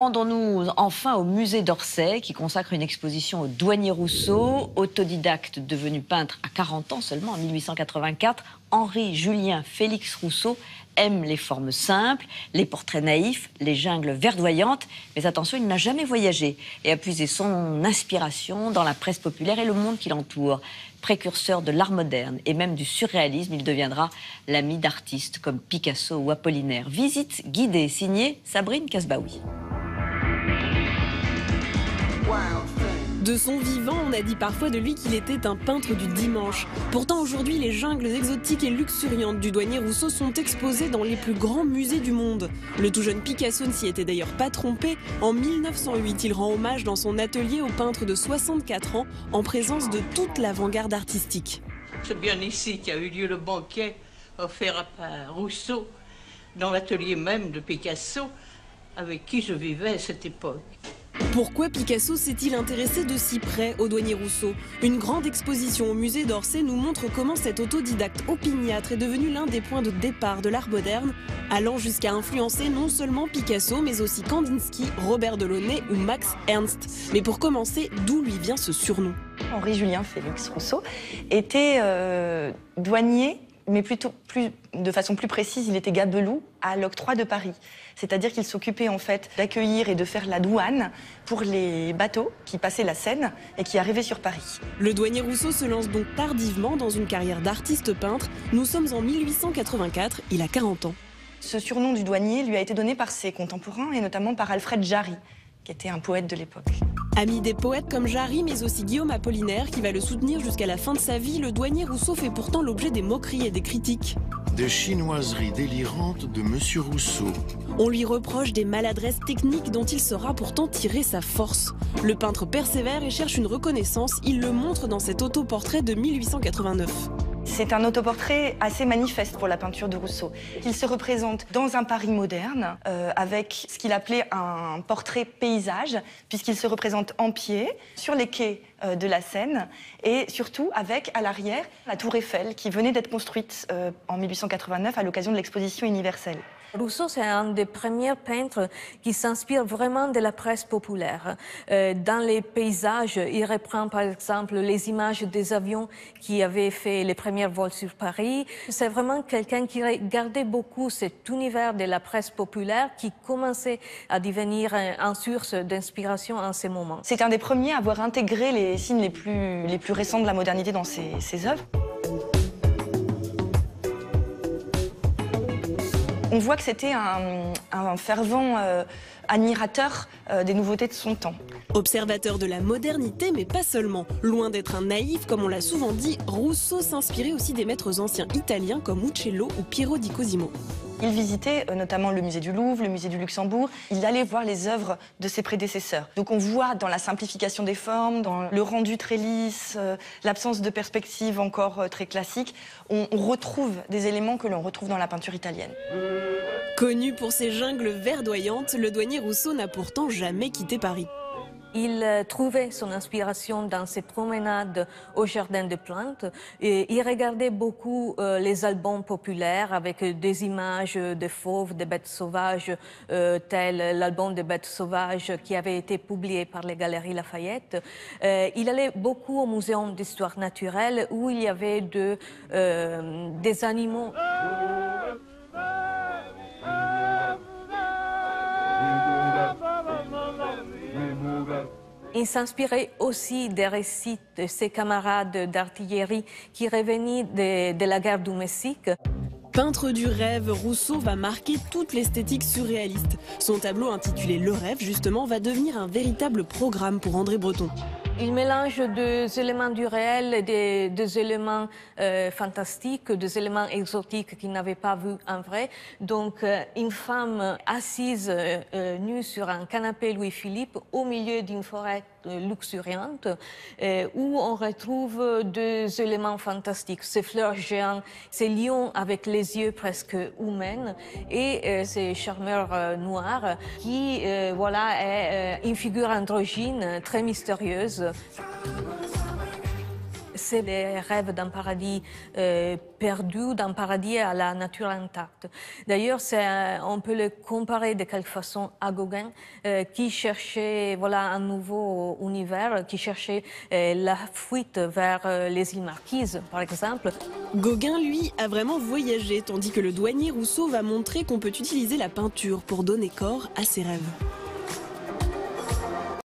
Rendons-nous enfin au musée d'Orsay qui consacre une exposition au douanier Rousseau, autodidacte devenu peintre à 40 ans seulement en 1884. Henri-Julien Félix Rousseau aime les formes simples, les portraits naïfs, les jungles verdoyantes. Mais attention, il n'a jamais voyagé et a puisé son inspiration dans la presse populaire et le monde qui l'entoure. Précurseur de l'art moderne et même du surréalisme, il deviendra l'ami d'artistes comme Picasso ou Apollinaire. Visite guidée, signée Sabrine Casbaoui. De son vivant, on a dit parfois de lui qu'il était un peintre du dimanche. Pourtant aujourd'hui, les jungles exotiques et luxuriantes du douanier Rousseau sont exposées dans les plus grands musées du monde. Le tout jeune Picasso ne s'y était d'ailleurs pas trompé. En 1908, il rend hommage dans son atelier au peintre de 64 ans, en présence de toute l'avant-garde artistique. C'est bien ici qu'a eu lieu le banquet offert à Rousseau, dans l'atelier même de Picasso, avec qui je vivais à cette époque. Pourquoi Picasso s'est-il intéressé de si près au douanier Rousseau? Une grande exposition au musée d'Orsay nous montre comment cet autodidacte opiniâtre est devenu l'un des points de départ de l'art moderne, allant jusqu'à influencer non seulement Picasso, mais aussi Kandinsky, Robert Delaunay ou Max Ernst. Mais pour commencer, d'où lui vient ce surnom? Henri-Julien Félix Rousseau était douanier, mais de façon plus précise, il était gabelou à l'octroi de Paris. C'est-à-dire qu'il s'occupait en fait d'accueillir et de faire la douane pour les bateaux qui passaient la Seine et qui arrivaient sur Paris. Le douanier Rousseau se lance donc tardivement dans une carrière d'artiste peintre. Nous sommes en 1884, il a 40 ans. Ce surnom du douanier lui a été donné par ses contemporains et notamment par Alfred Jarry, qui était un poète de l'époque. Ami des poètes comme Jarry, mais aussi Guillaume Apollinaire, qui va le soutenir jusqu'à la fin de sa vie, le douanier Rousseau fait pourtant l'objet des moqueries et des critiques. Des chinoiseries délirantes de Monsieur Rousseau. On lui reproche des maladresses techniques dont il saura pourtant tirer sa force. Le peintre persévère et cherche une reconnaissance, il le montre dans cet autoportrait de 1889. C'est un autoportrait assez manifeste pour la peinture de Rousseau. Il se représente dans un Paris moderne, avec ce qu'il appelait un portrait paysage, puisqu'il se représente en pied, sur les quais de la Seine, et surtout avec, à l'arrière, la tour Eiffel, qui venait d'être construite en 1889 à l'occasion de l'exposition universelle. Rousseau, c'est un des premiers peintres qui s'inspire vraiment de la presse populaire. Dans les paysages, il reprend par exemple les images des avions qui avaient fait les premiers vols sur Paris. C'est vraiment quelqu'un qui regardait beaucoup cet univers de la presse populaire qui commençait à devenir une source d'inspiration en ces moments. C'est un des premiers à avoir intégré les signes les plus récents de la modernité dans ses œuvres. On voit que c'était un fervent admirateur des nouveautés de son temps. Observateur de la modernité, mais pas seulement. Loin d'être un naïf, comme on l'a souvent dit, Rousseau s'inspirait aussi des maîtres anciens italiens comme Uccello ou Piero di Cosimo. Il visitait notamment le musée du Louvre, le musée du Luxembourg. Il allait voir les œuvres de ses prédécesseurs. Donc on voit dans la simplification des formes, dans le rendu très lisse, l'absence de perspective encore très classique, on retrouve des éléments que l'on retrouve dans la peinture italienne. Connu pour ses jungles verdoyantes, le douanier Rousseau n'a pourtant jamais quitté Paris. Il trouvait son inspiration dans ses promenades au jardin des plantes. Et il regardait beaucoup les albums populaires avec des images de fauves, de bêtes sauvages, tel l'album des bêtes sauvages qui avait été publié par les Galeries Lafayette. Il allait beaucoup au Muséum d'histoire naturelle où il y avait des animaux. Il s'inspirait aussi des récits de ses camarades d'artillerie qui revenaient de la guerre du Mexique. Peintre du rêve, Rousseau va marquer toute l'esthétique surréaliste. Son tableau intitulé « Le rêve », justement, va devenir un véritable programme pour André Breton. Il mélange des éléments du réel et des éléments fantastiques, des éléments exotiques qu'il n'avait pas vus en vrai. Donc, une femme assise nue sur un canapé Louis-Philippe au milieu d'une forêt luxuriante où on retrouve des éléments fantastiques. Ces fleurs géantes, ces lions avec les yeux presque humains et ces charmeurs noirs qui, voilà, est une figure androgyne très mystérieuse. c'est les rêves d'un paradis perdu, d'un paradis à la nature intacte. D'ailleurs, on peut le comparer de quelque façon à Gauguin, qui cherchait un nouveau univers, qui cherchait la fuite vers les îles Marquises, par exemple. Gauguin, lui, a vraiment voyagé, tandis que le douanier Rousseau va montrer qu'on peut utiliser la peinture pour donner corps à ses rêves.